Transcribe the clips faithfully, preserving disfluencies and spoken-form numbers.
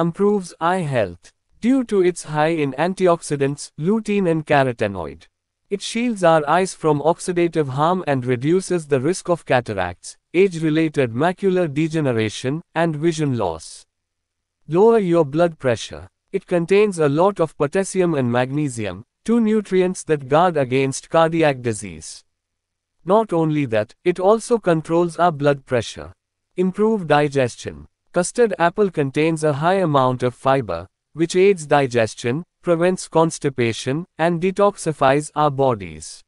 improves eye health. Due to its high in antioxidants, lutein and carotenoid, it shields our eyes from oxidative harm and reduces the risk of cataracts, age-related macular degeneration, and vision loss. Lower your blood pressure. It contains a lot of potassium and magnesium, two nutrients that guard against cardiac disease. Not only that, it also controls our blood pressure. Improve digestion. Custard apple contains a high amount of fiber, which aids digestion, prevents constipation, and detoxifies our bodies.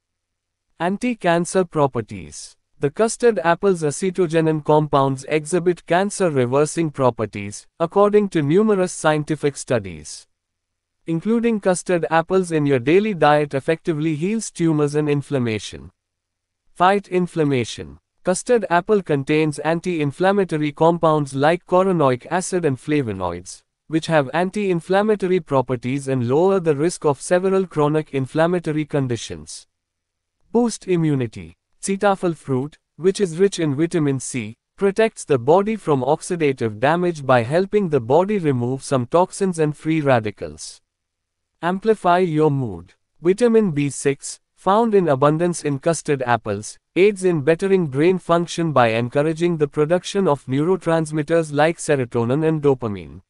Anti-cancer properties. The custard apple's acetogenin compounds exhibit cancer-reversing properties, according to numerous scientific studies. Including custard apples in your daily diet effectively heals tumors and inflammation. Fight inflammation. Custard apple contains anti-inflammatory compounds like carotenoic acid and flavonoids, which have anti-inflammatory properties and lower the risk of several chronic inflammatory conditions. Boost immunity. Sitafal fruit, which is rich in vitamin C, protects the body from oxidative damage by helping the body remove some toxins and free radicals. Amplify your mood. Vitamin B six, found in abundance in custard apples, aids in bettering brain function by encouraging the production of neurotransmitters like serotonin and dopamine.